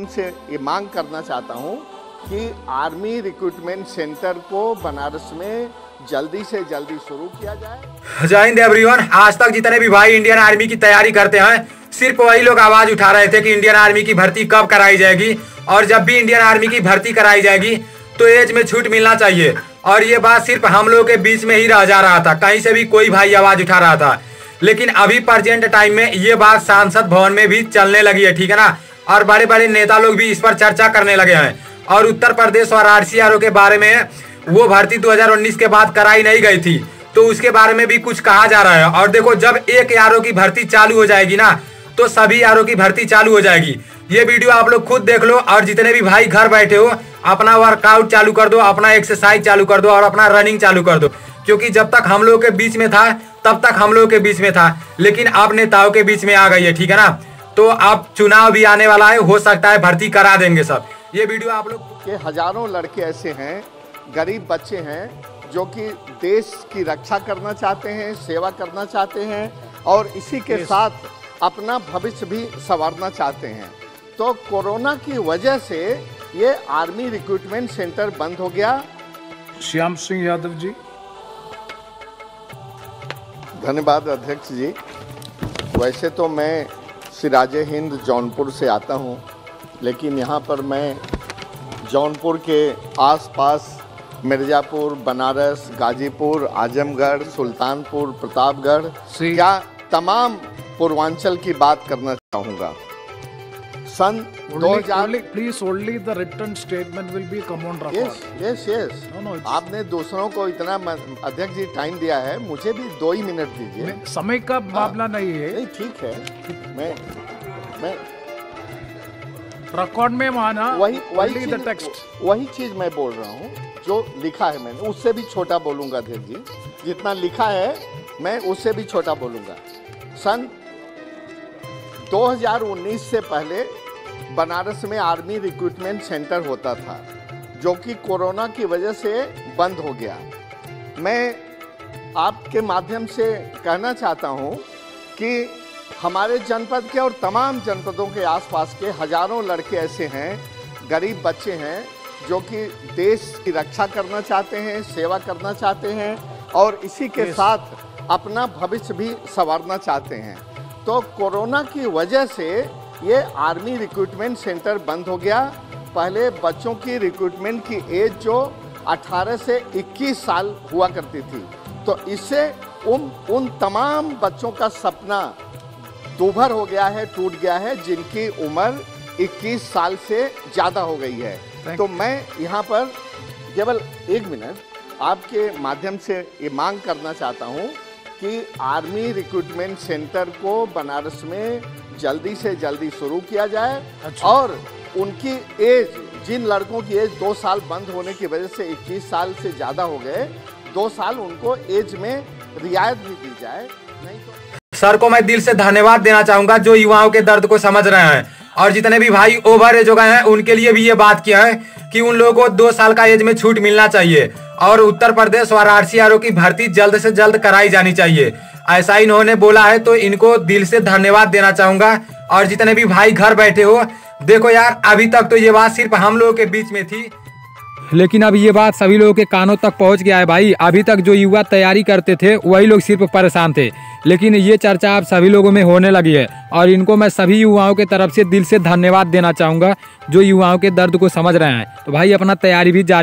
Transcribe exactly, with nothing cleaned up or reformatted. उनसे ये मांग करना चाहता हूँ कि आर्मी रिक्रूटमेंट सेंटर को बनारस में जल्दी से जल्दी शुरू किया जाए। जय हिंद एवरीवन। आज तक जितने भी भाई इंडियन आर्मी की तैयारी करते हैं सिर्फ वही लोग आवाज उठा रहे थे कि इंडियन आर्मी की भर्ती कब कराई जाएगी, और जब भी इंडियन आर्मी की भर्ती कराई जाएगी तो एज में छूट मिलना चाहिए, और ये बात सिर्फ हम लोगों के बीच में ही रह जा रहा था, कहीं से भी कोई भाई आवाज उठा रहा था। लेकिन अभी प्रेजेंट टाइम में ये बात सांसद भवन में भी चलने लगी है, ठीक है ना, और बड़े बड़े नेता लोग भी इस पर चर्चा करने लगे हैं। और उत्तर प्रदेश और आरसीआरओ के बारे में वो भर्ती दो हज़ार उन्नीस के बाद कराई नहीं गई थी, तो उसके बारे में भी कुछ कहा जा रहा है। और देखो, जब एक आरओ की भर्ती चालू हो जाएगी ना तो सभी आरओ की भर्ती चालू हो जाएगी। ये वीडियो आप लोग खुद देख लो, और जितने भी भाई घर बैठे हो अपना वर्कआउट चालू कर दो, अपना एक्सरसाइज चालू कर दो और अपना रनिंग चालू कर दो, क्योंकि जब तक हम लोग के बीच में था तब तक हम लोगों के बीच में था, लेकिन आप नेताओं के बीच में आ गई है, ठीक है ना। तो आप चुनाव भी आने वाला है, हो सकता है भर्ती करा देंगे सब। ये वीडियो आप लोग के हजारों लड़के ऐसे हैं, गरीब बच्चे हैं, जो कि देश की रक्षा करना चाहते हैं, सेवा करना चाहते हैं और इसी के साथ अपना भविष्य भी संवारना चाहते हैं। तो कोरोना की वजह से ये आर्मी रिक्रूटमेंट सेंटर बंद हो गया। श्याम सिंह यादव जी। धन्यवाद अध्यक्ष जी। वैसे तो मैं सिराजे हिंद जौनपुर से आता हूं, लेकिन यहां पर मैं जौनपुर के आसपास मिर्जापुर, बनारस, गाजीपुर, आजमगढ़, सुल्तानपुर, प्रतापगढ़ या तमाम पूर्वांचल की बात करना चाहूँगा। सन दो हज़ार आपने दूसरों को इतना अध्यक्ष जी टाइम दिया है, मुझे भी दो ही मिनट दीजिए। समय का मामला नहीं है, ठीक है। मैं मैं रिकॉर्ड में माना वही वही टेक्स्ट वही चीज मैं बोल रहा हूँ जो लिखा है, मैंने उससे भी छोटा बोलूंगा अध्यक्ष जी, जितना लिखा है मैं उससे भी छोटा बोलूंगा। सन दो हज़ार उन्नीस से पहले बनारस में आर्मी रिक्रूटमेंट सेंटर होता था, जो कि कोरोना की वजह से बंद हो गया। मैं आपके माध्यम से कहना चाहता हूं कि हमारे जनपद के और तमाम जनपदों के आसपास के हजारों लड़के ऐसे हैं, गरीब बच्चे हैं, जो कि देश की रक्षा करना चाहते हैं, सेवा करना चाहते हैं और इसी के साथ अपना भविष्य भी संवारना चाहते हैं। तो कोरोना की वजह से ये आर्मी रिक्रूटमेंट सेंटर बंद हो गया। पहले बच्चों की रिक्रूटमेंट की एज जो अठारह से इक्कीस साल हुआ करती थी, तो इससे उन उन तमाम बच्चों का सपना दूभर हो गया है, टूट गया है, जिनकी उम्र इक्कीस साल से ज़्यादा हो गई है। तो मैं यहाँ पर केवल एक मिनट आपके माध्यम से ये मांग करना चाहता हूँ कि आर्मी रिक्रूटमेंट सेंटर को बनारस में जल्दी से जल्दी शुरू किया जाए। अच्छा। और उनकी एज, जिन लड़कों की एज दो साल बंद होने की वजह से इक्कीस साल से ज़्यादा हो गए, दो साल उनको एज में रियायत भी दी जाए। नहीं तो सर को मैं दिल से धन्यवाद देना चाहूँगा जो युवाओं के दर्द को समझ रहे हैं, और जितने भी भाई ओवर एज हो गए हैं उनके लिए भी ये बात किया है कि उन लोगों को दो साल का एज में छूट मिलना चाहिए, और उत्तर प्रदेश और आरसीआरओ की भर्ती जल्द से जल्द कराई जानी चाहिए, ऐसा इन्होंने बोला है। तो इनको दिल से धन्यवाद देना चाहूँगा। और जितने भी भाई घर बैठे हो, देखो यार, अभी तक तो ये बात सिर्फ हम लोगों के बीच में थी, लेकिन अब ये बात सभी लोगों के कानों तक पहुंच गया है भाई। अभी तक जो युवा तैयारी करते थे वही लोग सिर्फ परेशान थे, लेकिन ये चर्चा अब सभी लोगों में होने लगी है, और इनको मैं सभी युवाओं के तरफ से दिल से धन्यवाद देना चाहूँगा जो युवाओं के दर्द को समझ रहे हैं। तो भाई अपना तैयारी भी जारी